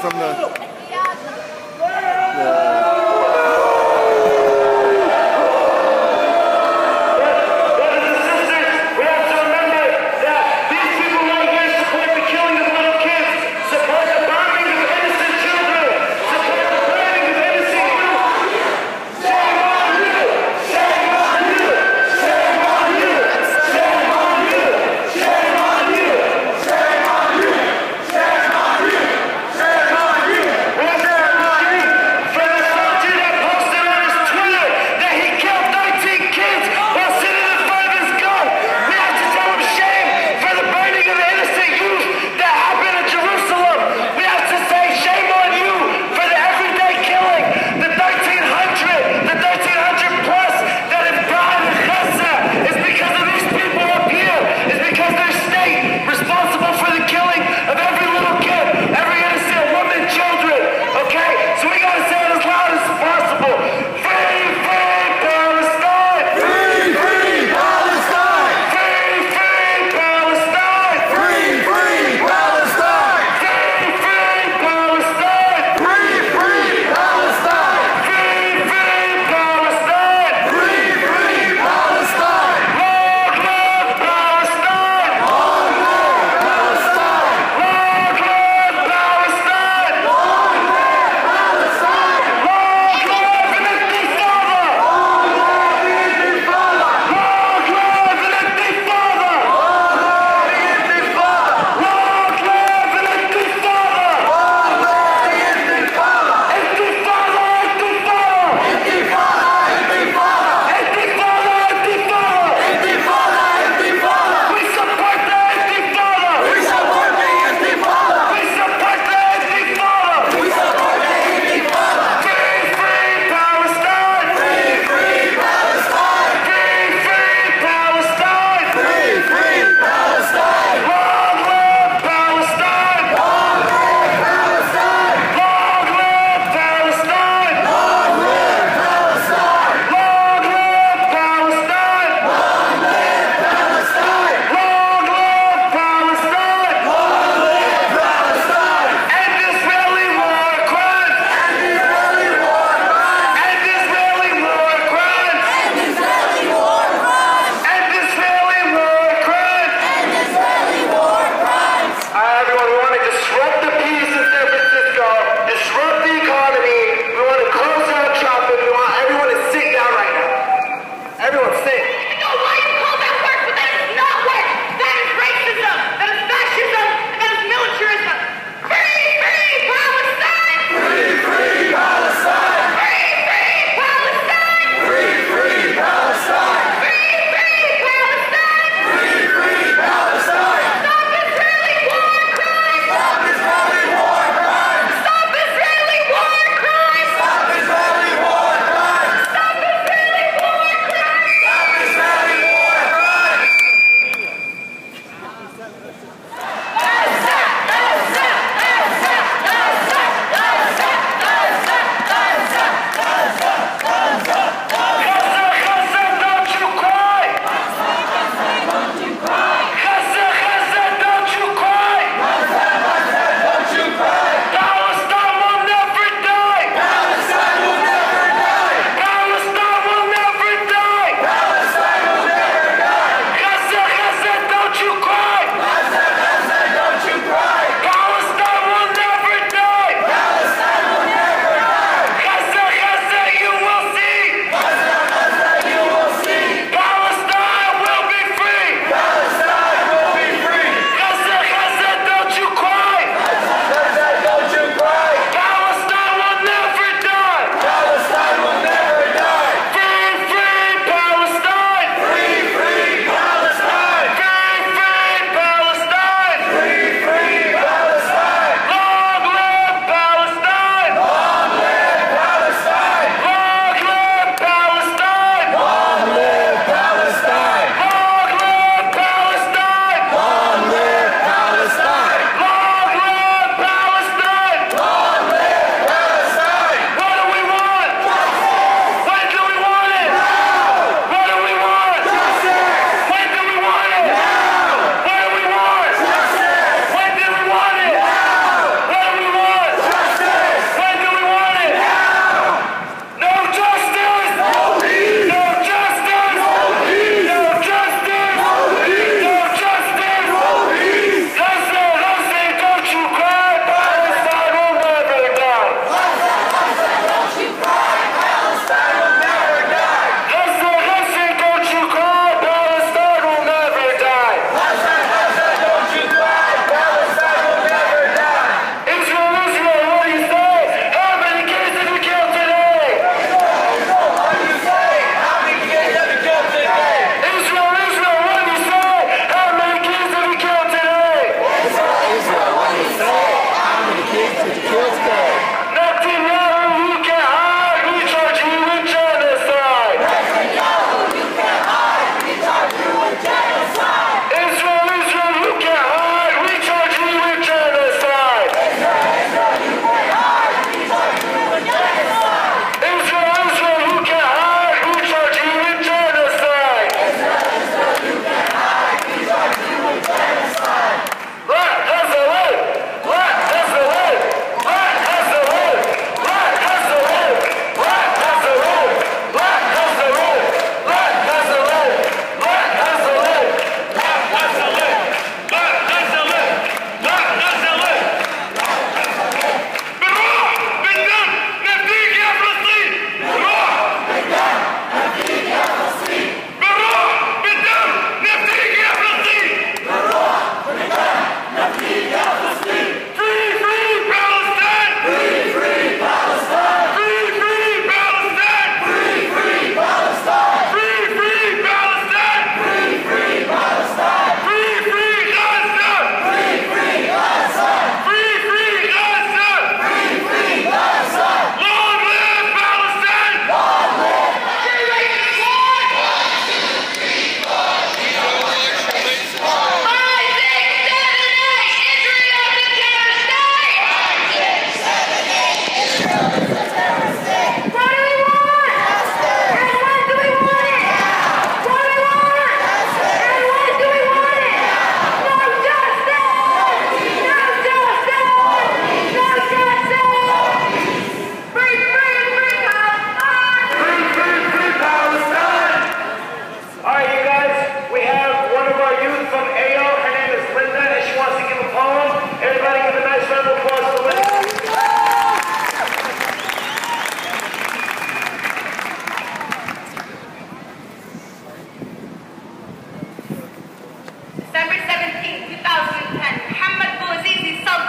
away from the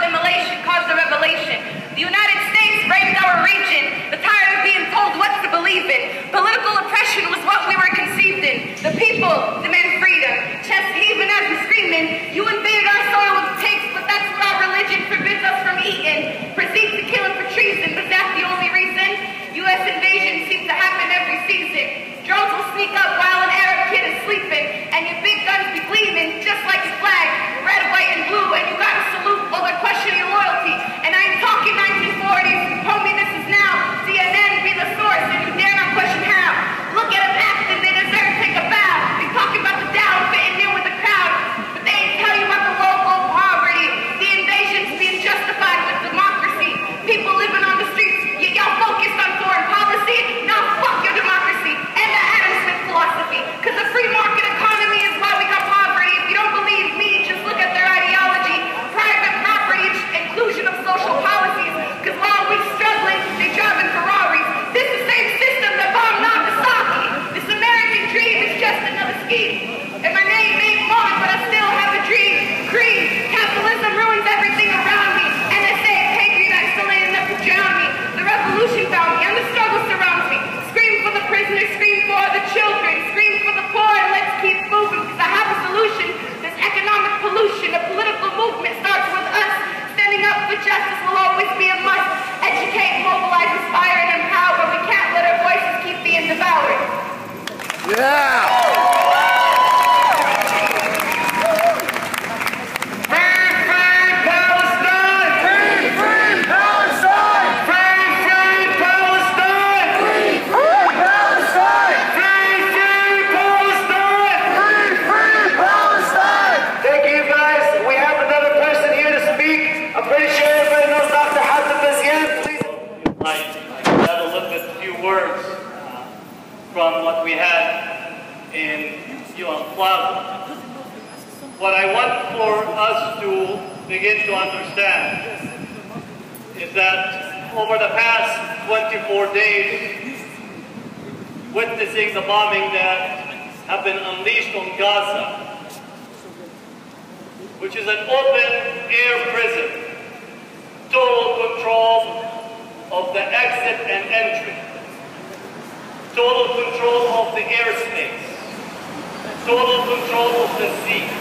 caused the immolation, caused the revelation. The United States raped our region, the tired of being told what to believe in. Political oppression was what we were conceived in. The people demand freedom. Chest heaving as we screaming, you invaded our soil with pigs, but that's what our religion forbids us from eating. Proceed to killing for treason, but that's the only reason. U.S. invasion seems to happen every season. Drones will sneak up while an Arab kid is sleeping, and your big guns be gleaming just like your flag, red, white, and blue, and you gotta salute while they're questioning your loyalty. And I ain't talking 1940s, homie, this is now. CNN be the source, and you dare not question how. Look at them acting, they deserve to take a bow. They talking about the Dow fitting in with the crowd, but they ain't tell you about the local poverty. The invasion's being justified with democracy. People living on the streets, y'all focused on foreign policy. Now fuck your democracy and the Adam Smith philosophy, because the free market economy is why we got poverty. If you don't believe me, just look at their ideology, private property, inclusion of social policies, because while we struggling, they driving Ferraris. This is the same system that bombed Nagasaki. This American dream is just another scheme. And my name ain't Mark, but I still have a dream. Greed, capitalism ruins everything around me. And they say it's hatred, I still ain't enough to drown me. The revolution found me, and the struggle surrounds me. Scream for the prisoners, scream for the children, scream for the poor, and let's keep moving, because I have a solution. There's economic pollution. A political movement starts with us. Standing up for justice will always be a must. Educate, mobilize, inspire, and empower. We can't let our voices keep being devoured. Yeah! From what we had in Yom Plaza. What I want for us to begin to understand is that over the past 24 days, witnessing the bombing that have been unleashed on Gaza, which is an open-air prison, total control of the exit and entry, total control of the airspace, total control of the sea,